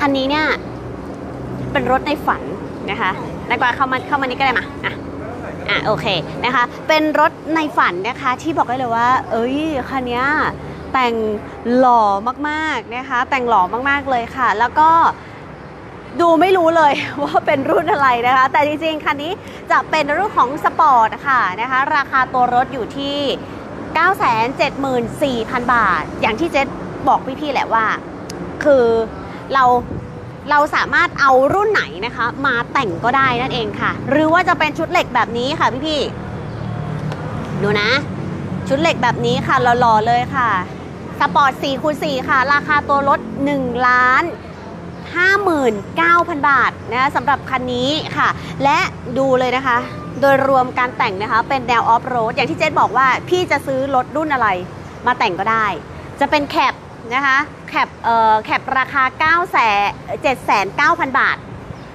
คันนี้เนี่ยเป็นรถในฝันนะคะนายกว่าเข้ามานี่ก็ได้มาโอเคนะคะเป็นรถในฝันนะคะที่บอกได้เลยว่าเอ้ยคันนี้แต่งหล่อมากๆนะคะแต่งหล่อมากๆเลยค่ะแล้วก็ดูไม่รู้เลยว่าเป็นรุ่นอะไรนะคะแต่จริงๆคันนี้จะเป็นรุ่นของสปอร์ตค่ะนะคะราคาตัวรถอยู่ที่ 974,000 บาทอย่างที่เจ๊บอกพี่ๆแหละว่าคือเราสามารถเอารุ่นไหนนะคะมาแต่งก็ได้นั่นเองค่ะหรือว่าจะเป็นชุดเหล็กแบบนี้ค่ะพี่ๆดูนะชุดเหล็กแบบนี้ค่ะหล่อๆเลยค่ะสปอร์ต 4x4 ค่ะราคาตัวรถ 1,59,000 บาทนะสำหรับคันนี้ค่ะและดูเลยนะคะโดยรวมการแต่งนะคะเป็นแนวออฟโรดอย่างที่เจ๊บอกว่าพี่จะซื้อรถรุ่นอะไรมาแต่งก็ได้จะเป็นแคปนะคะแคปราคา 7,900,000 บาท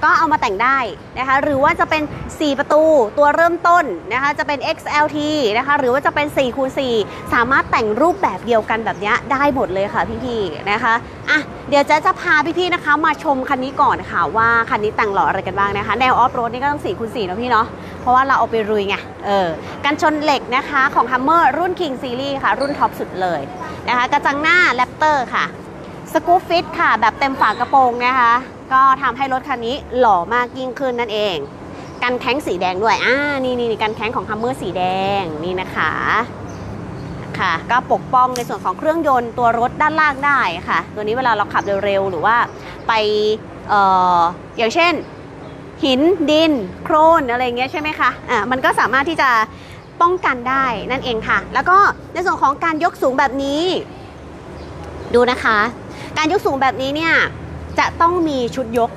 ก็เอามาแต่งได้นะคะหรือว่าจะเป็น4ประตูตัวเริ่มต้นนะคะจะเป็น XLT นะคะหรือว่าจะเป็น 4x4 สามารถแต่งรูปแบบเดียวกันแบบนี้ได้หมดเลยค่ะพี่ๆนะคะอ่ะเดี๋ยวจะพาพี่ๆนะคะมาชมคันนี้ก่อนค่ะว่าคันนี้แต่งหล่ออะไรกันบ้างนะคะแนวออฟโรดนี่ก็ต้อง 4x4 นะพี่เนาะเพราะว่าเราเอาไปรุยไงกันชนเหล็กนะคะของ Hummer รุ่น King Series ค่ะรุ่นท็อปสุดเลยนะคะกระจังหน้า Raptor ค่ะสกู๊ปฟิตค่ะแบบเต็มฝากระโปรงนะคะก็ทำให้รถคันนี้หล่อมากยิ่งขึ้นนั่นเองกันแท้งสีแดงด้วยนี่กันแท้งของ Hummer สีแดงนี่นะคะค่ะก็ปกป้องในส่วนของเครื่องยนต์ตัวรถด้านล่างได้ค่ะตัวนี้เวลาเราขับเร็วๆหรือว่าไปอย่างเช่นหินดินโคลนอะไรเงี้ยใช่ไหมคะมันก็สามารถที่จะป้องกันได้นั่นเองค่ะแล้วก็ในส่วนของการยกสูงแบบนี้ดูนะคะการยกสูงแบบนี้เนี่ยจะต้องมีชุดยก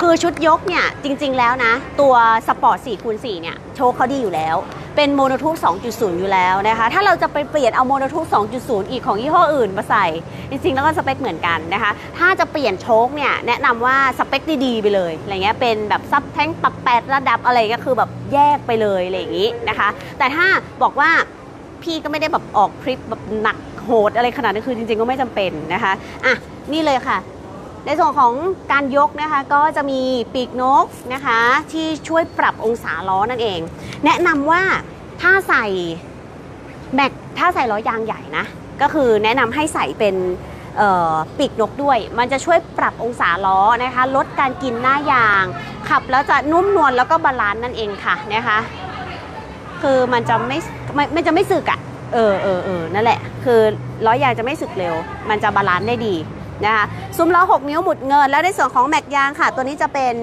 คือชุดยกเนี่ยจริงๆแล้วนะตัวสปอร์ต 4x4 เนี่ยโชคเขาดีอยู่แล้วเป็นโมโนทูบ 2.0 อยู่แล้วนะคะถ้าเราจะไปเปลี่ยนเอาโมโนทูบ 2.0 อีกของยี่ห้ออื่นมาใส่จริงๆแล้วก็สเปคเหมือนกันนะคะถ้าจะเปลี่ยนโชคเนี่ยแนะนำว่าสเปคดีๆไปเลยอะไรเงี้ยเป็นแบบซับแท้งปรับ8ระดับอะไรก็คือแบบแยกไปเลยอะไรอย่างนี้นะคะแต่ถ้าบอกว่าพี่ก็ไม่ได้แบบออกทริปแบบหนักโหดอะไรขนาดนั้นคือจริงๆก็ไม่จำเป็นนะคะนี่เลยค่ะในส่วนของการยกนะคะก็จะมีปีกนกนะคะที่ช่วยปรับองศาล้อนั่นเองแนะนำว่าถ้าใส่ล้อยางใหญ่นะก็คือแนะนำให้ใส่เป็นปีกนกด้วยมันจะช่วยปรับองศาล้อนะคะลดการกินหน้ายางขับแล้วจะนุ่มนวลแล้วก็บาลานซ์นั่นเองค่ะนะคะคือมันจะไม่สึกอะนั่นแหละคือล้อยางจะไม่สึกเร็วมันจะบาลานซ์ได้ดีนะคะซุ้มล้อ6นิ้วหมุดเงินแล้วในส่วนของแม็กยางค่ะตัวนี้จะเป็น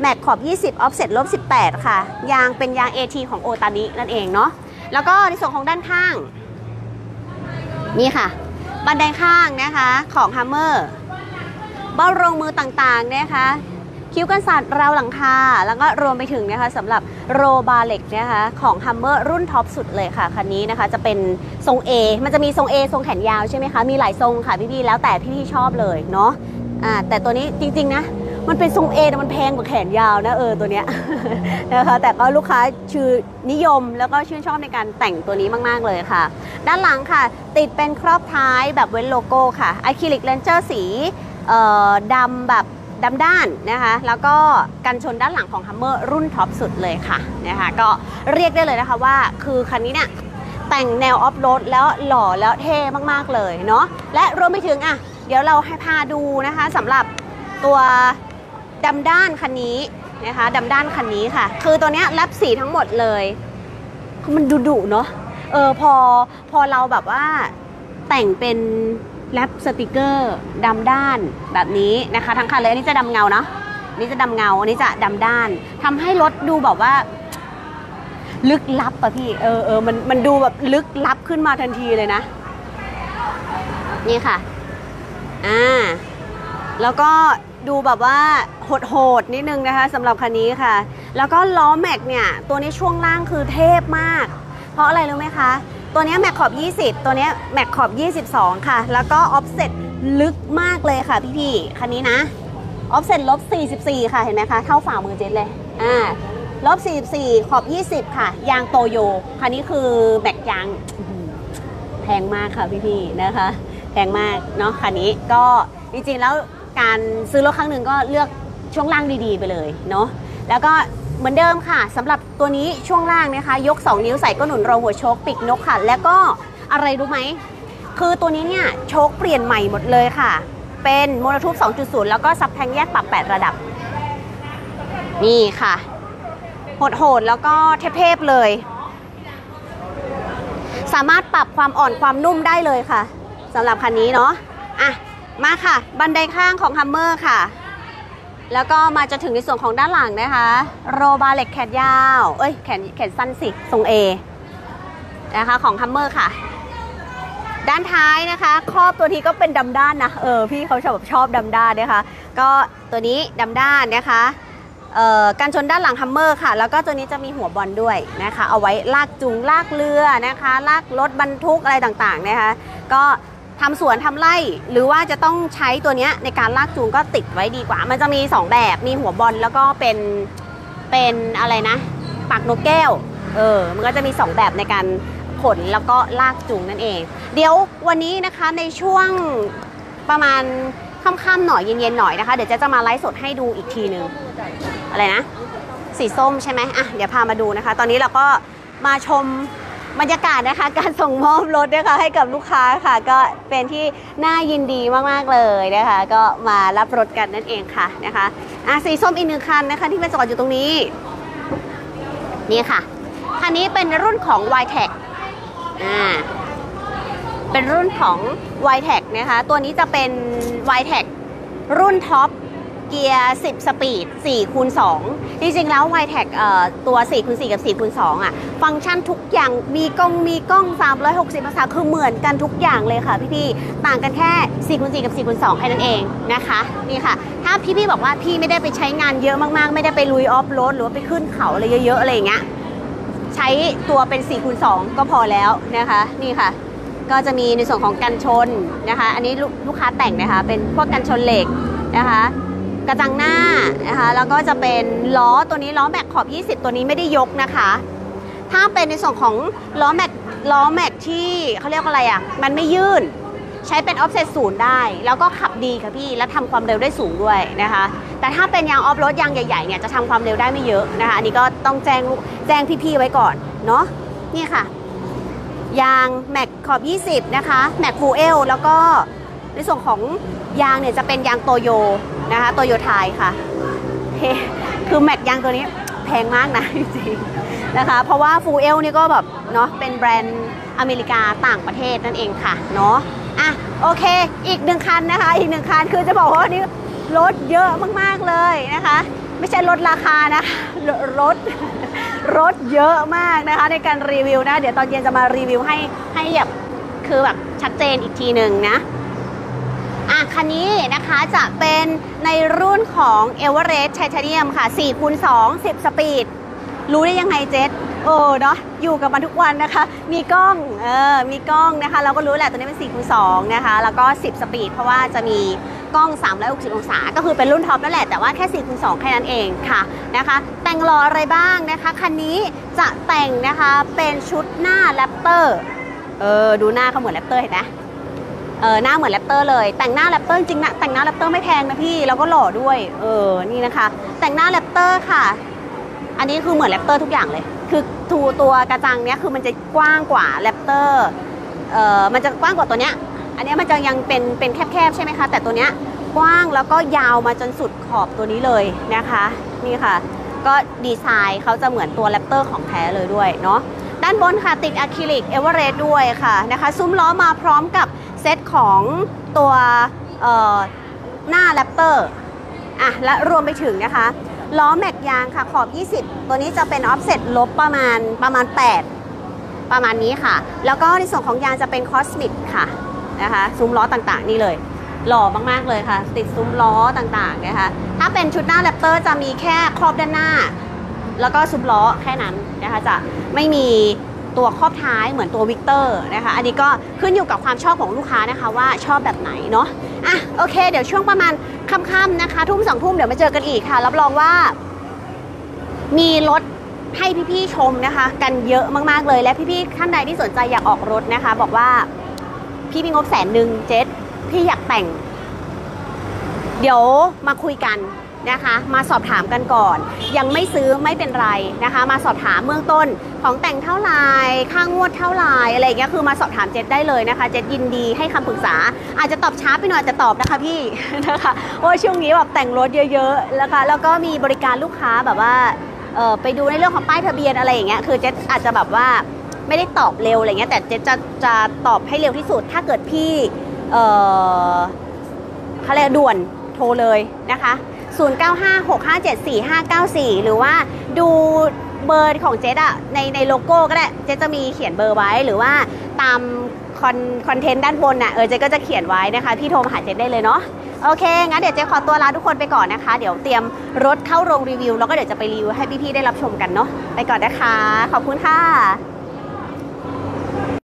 แม็กขอบ20 offset -18 ค่ะยางเป็นยาง AT ของโอตานินั่นเองเนาะแล้วก็ในส่วนของด้านข้างนี่ค่ะบันไดข้างนะคะของ Hummer เบ้ารองมือต่างๆนะคะคิ้วกันสาดราวหลังคาแล้วก็รวมไปถึงนะคะสำหรับโรบาเล็กนะคะของ Hummer รุ่นท็อปสุดเลยค่ะคันนี้นะคะจะเป็นทรง A มันจะมีทรง A ทรงแขนยาวใช่ไหมคะมีหลายทรงค่ะพี่ๆแล้วแต่พี่ๆชอบเลยเนาะแต่ตัวนี้จริงๆนะมันเป็นทรง A แต่มันแพงกว่าแขนยาวนะตัวเนี้ย นะคะแต่ก็ลูกค้าชื่อนิยมแล้วก็ชื่นชอบในการแต่งตัวนี้มากๆเลยค่ะด้านหลังค่ะติดเป็นครอบท้ายแบบเว้นโลโก้ค่ะอะคริลิกเลนเจอร์สีดำแบบดำด้านนะคะแล้วก็กันชนด้านหลังของ Hummer รุ่นท็อปสุดเลยค่ะนะคะก็เรียกได้เลยนะคะว่าคือคันนี้เนี่ยแต่งแนวออฟโรดแล้วหล่อแล้วเท่มากๆเลยเนาะและรวมไปถึงเดี๋ยวเราให้พาดูนะคะสำหรับตัวดำด้านคันนี้นะคะดำด้านคันนี้ค่ะคือตัวเนี้ยรับสีทั้งหมดเลยมันดุเนาะพอเราแบบว่าแต่งเป็นแรปสติกเกอร์ดำด้านแบบนี้นะคะทั้งคันเลยอันนี้จะดำเงาเนาะนี่จะดำเงาอันนี้จะดำด้านทำให้รถดูแบบว่าลึกลับป่ะพี่มันดูแบบลึกลับขึ้นมาทันทีเลยนะนี่ค่ะแล้วก็ดูแบบว่าโหดนิดนึงนะคะสำหรับคันนี้ค่ะแล้วก็ล้อแม็กเนี่ยตัวนี้ช่วงล่างคือเทพมากเพราะอะไรรู้ไหมคะตัวนี้แม็กขอบ20ตัวนี้แม็กขอบ22ค่ะแล้วก็ออฟเซ็ตลึกมากเลยค่ะพี่ๆคันนี้นะออฟเซ็ต-44ค่ะเห็นไหมคะเท่าฝ่ามือเจ็ดเลย-44ขอบ20ค่ะยางโตโยคันนี้คือแม็กยางแพงมากค่ะพี่ๆนะคะแพงมากเนาะคันนี้ก็จริงๆแล้ว การซื้อรถครั้งหนึ่งก็เลือกช่วงล่างดีๆไปเลยเนาะแล้วก็เหมือนเดิมค่ะสำหรับตัวนี้ช่วงล่างนะคะยก2นิ้วใส่ก้นหนุนรองหัวโชคปีกนกค่ะแล้วก็อะไรรู้ไหมคือตัวนี้เนี่ยโชคเปลี่ยนใหม่หมดเลยค่ะเป็นโมโนทูบ 2.0 แล้วก็ซับแทงแยกปรับ8ระดับนี่ค่ะโหดๆแล้วก็เทพๆเลยสามารถปรับความอ่อนความนุ่มได้เลยค่ะสำหรับคันนี้เนาะอ่ะมาค่ะบันไดข้างของฮัมเมอร์ค่ะแล้วก็มาจะถึงในส่วนของด้านหลังนะคะโรบาเล็กแขนยาวเอ้ยแขนสั้นสิทรง A นะคะของฮัมเมอร์ค่ะด้านท้ายนะคะครอบตัวทีก็เป็นดำด้านนะพี่เขาชอบดำด้านนะคะก็ตัวนี้ดำด้านนะคะการชนด้านหลังฮัมเมอร์ค่ะแล้วก็ตัวนี้จะมีหัวบอลด้วยนะคะเอาไว้ลากจุงลากเรือนะคะลากรถบรรทุกอะไรต่างๆนะคะก็ทำสวนทำไร่หรือว่าจะต้องใช้ตัวนี้ในการลากจูงก็ติดไว้ดีกว่ามันจะมี2แบบมีหัวบอลแล้วก็เป็นอะไรนะปากนกแก้วมันก็จะมี2แบบในการขนแล้วก็ลากจูงนั่นเองเดี๋ยววันนี้นะคะในช่วงประมาณค่ำๆหน่อยเย็นๆหน่อยนะคะเดี๋ยวจะมาไลฟ์สดให้ดูอีกทีนึงอะไรนะสีส้มใช่ไหมอ่ะเดี๋ยวพามาดูนะคะตอนนี้เราก็มาชมบรรยากาศนะคะการส่งมอบรถนะคะให้กับลูกค้าค่ะก็เป็นที่น่ายินดีมากๆเลยนะคะก็มารับรถกันนั่นเองค่ะนะคะสีส้มอีกหนึ่งคันนะคะที่มาจอดอยู่ตรงนี้นี่ค่ะคันนี้เป็นรุ่นของ Y-Tech เป็นรุ่นของ Y-Tech นะคะตัวนี้จะเป็น Y-Tech รุ่นท็อปเกียร์10สปีด 4x2 จริงๆแล้ว Y-Tech ตัว 4x4 กับ 4x2 อ่ะฟังก์ชันทุกอย่างมีกล้อง360องศาคือเหมือนกันทุกอย่างเลยค่ะพี่ๆต่างกันแค่ 4x4 กับ 4x2 แค่นั้นเองนะคะนี่ค่ะถ้าพี่ๆบอกว่าพี่ไม่ได้ไปใช้งานเยอะมากๆไม่ได้ไปลุยออฟโรดหรือว่าไปขึ้นเขาอะไรเยอะๆอะไรอย่างเงี้ยใช้ตัวเป็น 4x2 ก็พอแล้วนะคะนี่ค่ะก็จะมีในส่วนของกันชนนะคะอันนี้ลูกค้าแต่งนะคะเป็นพวกกันชนเหล็กนะคะกระจังหน้านะคะแล้วก็จะเป็นล้อตัวนี้ล้อแม็กขอบ20ตัวนี้ไม่ได้ยกนะคะถ้าเป็นในส่วนของล้อแม็กที่เขาเรียกอะไรอ่ะมันไม่ยื่นใช้เป็นออฟเซตศูนย์ได้แล้วก็ขับดีค่ะพี่และทำความเร็วได้สูงด้วยนะคะแต่ถ้าเป็นยางออฟโรดยางใหญ่ๆเนี่ยจะทำความเร็วได้ไม่เยอะนะคะอันนี้ก็ต้องแจ้งพี่ๆไว้ก่อนเนาะนี่ค่ะยางแม็กขอบ20นะคะแม็กฟูเอลแล้วก็ในส่วนของยางเนี่ยจะเป็นยางโตโยนะคะโตโยไทยค่ะคือแม็กยางตัวนี้แพงมากนะจริงๆนะคะเพราะว่าฟูเอลนี่ก็แบบเนาะเป็นแบรนด์อเมริกาต่างประเทศนั่นเองค่ะเนาะอ่ะโอเคอีกหนึ่งคันนะคะอีกหนึ่งคันคือจะบอกว่านี่รถเยอะมากๆเลยนะคะไม่ใช่ลดราคานะรถเยอะมากนะคะในการรีวิวนะเดี๋ยวตอนเย็นจะมารีวิวให้แบบคือแบบชัดเจนอีกทีหนึ่งนะคันนี้นะคะจะเป็นในรุ่นของ Everest Titanium ค่ะ 4x2 10 สปีดรู้ได้ยังไงเจ๊เนาะอยู่กับมันทุกวันนะคะมีกล้องนะคะเราก็รู้แหละตัวนี้เป็น 4x2 นะคะแล้วก็10 สปีดเพราะว่าจะมีกล้อง360องศาก็คือเป็นรุ่นท็อปนั่นแหละแต่ว่าแค่ 4x2 แค่นั้นเองค่ะนะคะแต่งล้ออะไรบ้างนะคะคันนี้จะแต่งนะคะเป็นชุดหน้าแรปเตอร์ดูหน้าเขาเหมือนแรปเตอร์เห็นไหมหน้าเหมือนแรปเตอร์เลยแต่งหน้าแรปเตอร์จริงนะแต่งหน้าแรปเตอร์ไม่แพงนะพี่แล้วก็หล่อด้วยนี่นะคะแต่งหน้าแรปเตอร์ค่ะอันนี้คือเหมือนแรปเตอร์ทุกอย่างเลยคือตัวกระจังเนี้ยคือมันจะกว้างกว่าแรปเตอร์มันจะกว้างกว่าตัวเนี้ยอันนี้มันจะยังเป็นแคบๆใช่ไหมคะแต่ตัวเนี้ยกว้างแล้วก็ยาวมาจนสุดขอบตัวนี้เลยนะคะนี่ค่ะก็ดีไซน์เขาจะเหมือนตัวแรปเตอร์ของแท้เลยด้วยเนาะด้านบนค่ะติดอะคริลิกเอเวอเรสต์ด้วยค่ะนะคะซุ้มล้อมาพร้อมกับเซตของตัวหน้าแรปเตอร์และรวมไปถึงนะคะล้อแม็กยางค่ะขอบ20ตัวนี้จะเป็นออฟเซตลบประมาณ8ประมาณนี้ค่ะแล้วก็ในส่วนของยางจะเป็นคอสมิกค่ะนะคะซุ้มล้อต่างๆนี่เลยหล่อมากๆเลยค่ะติดซุ้มล้อต่างๆนะคะถ้าเป็นชุดหน้าแรปเตอร์จะมีแค่ครอบด้านหน้าแล้วก็ซุ้มล้อแค่นั้นนะคะจะไม่มีตัวครอบท้ายเหมือนตัววิกเตอร์นะคะอันนี้ก็ขึ้นอยู่กับความชอบของลูกค้านะคะว่าชอบแบบไหนเนาะโอเคเดี๋ยวช่วงประมาณค่ำๆนะคะ 20:00 20:00เดี๋ยวมาเจอกันอีกค่ะรับรองว่ามีรถให้พี่ๆชมนะคะกันเยอะมากๆเลยและพี่ๆท่านใดที่สนใจอยากออกรถนะคะบอกว่าพี่มีงบ100,000เจ๊พี่อยากแต่ง เดี๋ยวมาคุยกันนะคะมาสอบถามกันก่อนยังไม่ซื้อไม่เป็นไรนะคะมาสอบถามเบื้องต้นของแต่งเท่าไหร่ค่างวดเท่าไหร่อะไรอย่างเงี้ยคือมาสอบถามเจตได้เลยนะคะเจตยินดีให้คำปรึกษาอาจจะตอบช้าไปหน่อยจะตอบนะคะพี่นะคะโอ้ช่วงนี้แบบแต่งรถเยอะๆนะคะแล้วก็มีบริการลูกค้าแบบว่าไปดูในเรื่องของป้ายทะเบียนอะไรอย่างเงี้ยคือเจตอาจจะแบบว่าไม่ได้ตอบเร็วอะไรเงี้ยแต่เจตจะตอบให้เร็วที่สุดถ้าเกิดพี่เขาเรียกด่วนโทรเลยนะคะ0956574594หรือว่าดูเบอร์ของเจ๊อะในโลโก้ก็ได้เจ๊จะมีเขียนเบอร์ไว้หรือว่าตามคอนเทนต์ด้านบนน่ะเจ๊ก็จะเขียนไว้นะคะพี่โทรมาหาเจ๊ได้เลยเนาะโอเคงั้นเดี๋ยวเจ๊ขอตัวลาทุกคนไปก่อนนะคะเดี๋ยวเตรียมรถเข้าโรงรีวิวแล้วก็เดี๋ยวจะไปรีวิวให้พี่ๆได้รับชมกันเนาะไปก่อนนะคะขอบคุณค่ะ